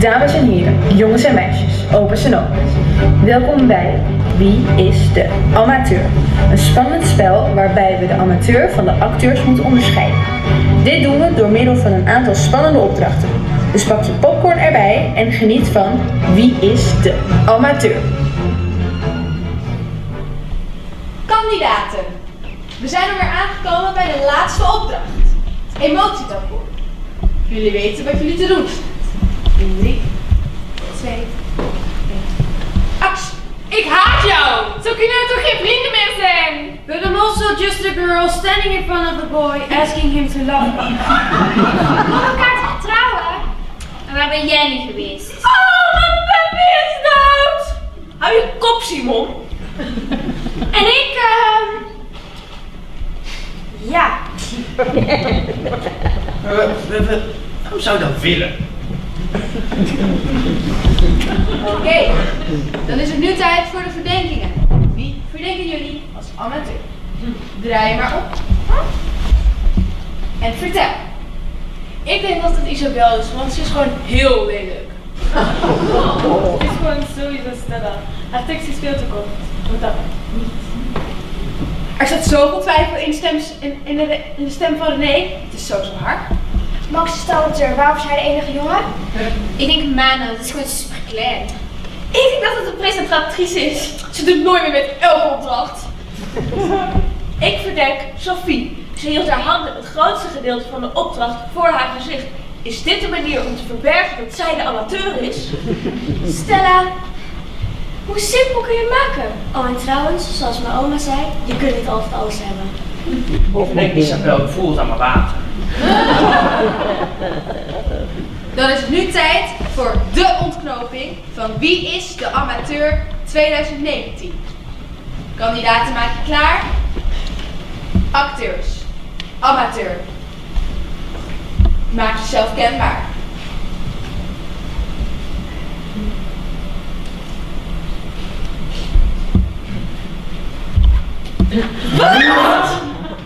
Dames en heren, jongens en meisjes, opa's en opa's. Welkom bij Wie is de amateur? Een spannend spel waarbij we de amateur van de acteurs moeten onderscheiden. Dit doen we door middel van een aantal spannende opdrachten. Dus pak je popcorn erbij en geniet van Wie is de amateur? Kandidaten, we zijn alweer aangekomen bij de laatste opdracht. Emotietakkoord. Jullie weten wat jullie te doen. 3, 2, 1. Actie! Ik haat jou! Zo kunnen we toch geen vrienden meer zijn? But I'm also just a girl standing in front of a boy asking him to love me. We moeten elkaar toch trouwen? En waar ben jij niet geweest? Oh, mijn baby is dood! Hou je kop, Simon! En ik, ja. Waarom zou je dat willen? Oké, dan is het nu tijd voor de verdenkingen. Wie verdenken jullie als amateur? Draai maar op. En vertel. Ik denk dat het Isabel is, want ze is gewoon heel lelijk. Het is gewoon sowieso Stella. Haar tekst is veel te kort. Moet dat niet. Er zat zoveel twijfel in de stem van Renee. Het is zo hard. Max Stalter, waarom is hij de enige jongen? Ik denk Mano, dat is gewoon super klein. Ik denk dat het een presentatrice is. Ze doet nooit meer met elke opdracht. Ik verdenk Sophie. Ze hield haar handen het grootste gedeelte van de opdracht voor haar gezicht. Is dit de manier om te verbergen dat zij de amateur is? Stella, hoe simpel kun je het maken? Oh, en trouwens, zoals mijn oma zei, je kunt niet altijd alles hebben. Of denk Isabel, voelt aan mijn water. Dan is het nu tijd voor de ontknoping van Wie is de amateur 2019. Kandidaten maak je klaar. Acteurs, amateur. Maak jezelf kenbaar. Wat?